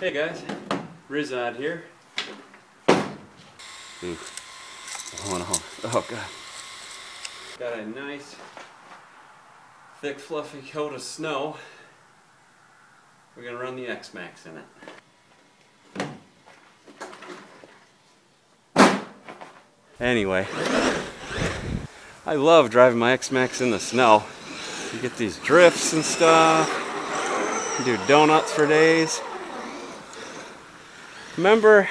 Hey guys, Rizod here. Ooh, oh god. Got a nice, thick, fluffy coat of snow. We're gonna run the X-Maxx in it. Anyway, I love driving my X-Maxx in the snow. You get these drifts and stuff. You do donuts for days. Remember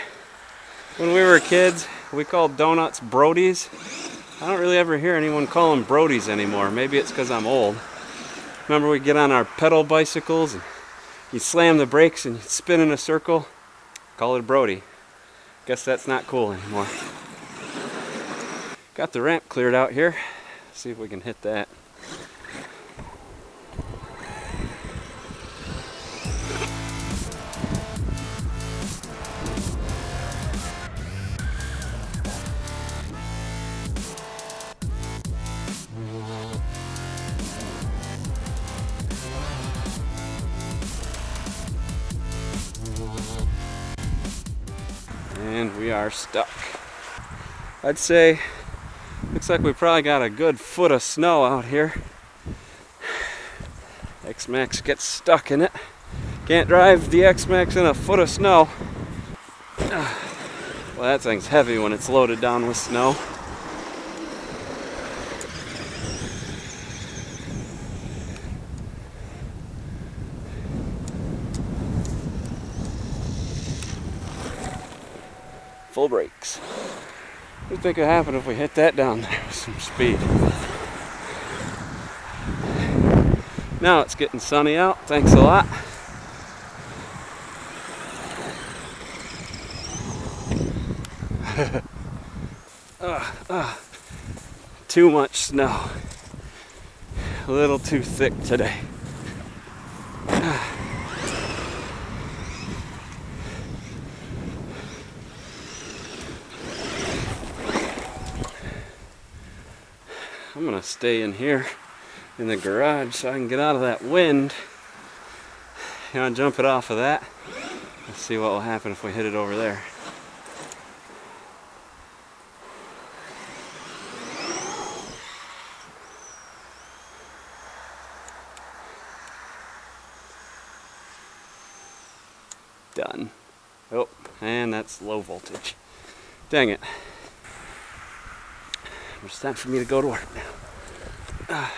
when we were kids, we called donuts Brodies? I don't really ever hear anyone call them Brodies anymore. Maybe it's because I'm old. Remember we get on our pedal bicycles and you slam the brakes and you spin in a circle? Call it a Brody. Guess that's not cool anymore. Got the ramp cleared out here. See if we can hit that. And we are stuck. I'd say, looks like we probably got a good foot of snow out here. X-Maxx gets stuck in it. Can't drive the X-Maxx in a foot of snow. Well, that thing's heavy when it's loaded down with snow. Full brakes. What do you think would happen if we hit that down there with some speed? Now it's getting sunny out. Thanks a lot. Too much snow. A little too thick today. I'm gonna stay in here in the garage so I can get out of that wind. You know, jump it off of that. Let's see what will happen if we hit it over there. Done. Oh, and that's low voltage. Dang it. It's time for me to go to work now.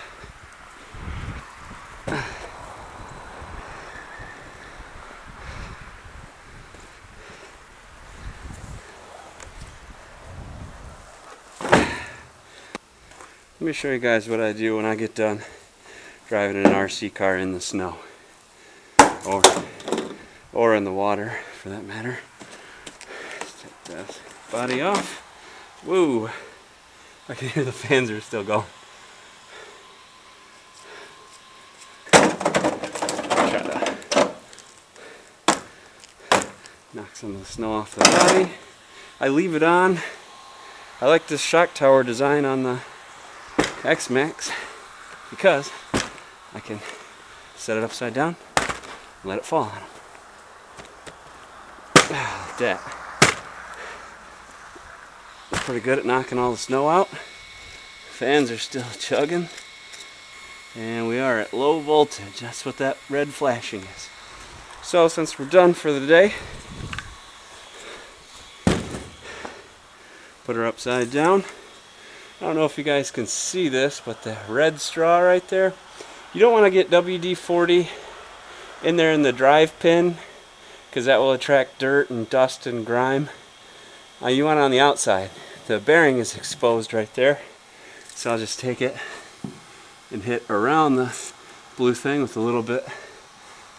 Let me show you guys what I do when I get done driving an RC car in the snow. Or in the water, for that matter. Let's take that body off. Woo! I can hear the fans are still going. Try to knock some of the snow off the body. I leave it on. I like this shock tower design on the X-Maxx because I can set it upside down and let it fall on them. Like that. Pretty good at knocking all the snow out. Fans are still chugging. And we are at low voltage. That's what that red flashing is. So since we're done for the day, put her upside down. I don't know if you guys can see this, but the red straw right there, you don't want to get WD-40 in there in the drive pin because that will attract dirt and dust and grime. You want it on the outside. The bearing is exposed right there, so I'll just take it and hit around the blue thing with a little bit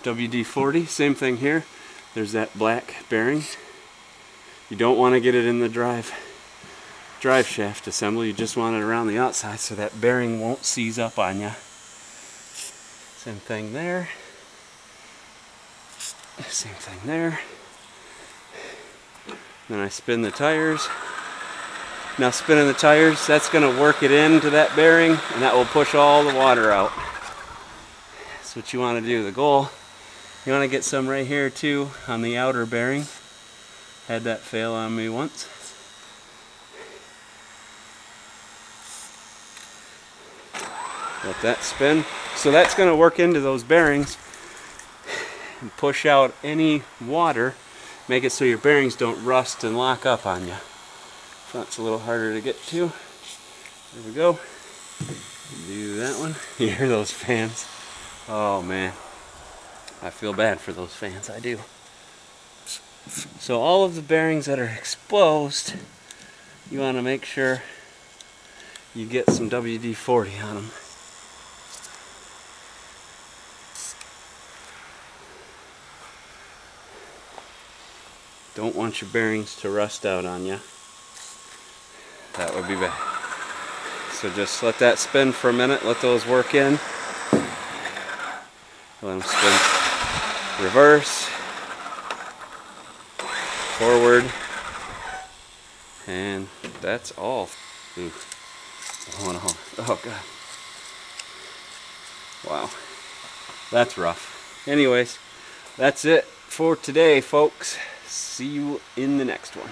WD-40. Same thing here, there's that black bearing. You don't want to get it in the drive shaft assembly, you just want it around the outside so that bearing won't seize up on you. Same thing there, same thing there. Then I spin the tires. Now spinning the tires, that's going to work it into that bearing and that will push all the water out. That's what you want to do. The goal You want to get some right here too on the outer bearing. Had that fail on me once. Let that spin. So that's going to work into those bearings and push out any water, make it so your bearings don't rust and lock up on you. That's a little harder to get to. There we go. Do that one. You hear those fans? Oh man, I feel bad for those fans, I do. So all of the bearings that are exposed, you want to make sure you get some WD-40 on them. Don't want your bearings to rust out on you. That would be bad. So just let that spin for a minute, let those work in. Let them spin. Reverse. Forward. And that's all. Ooh. Oh god. Wow. That's rough. Anyways, that's it for today, folks. See you in the next one.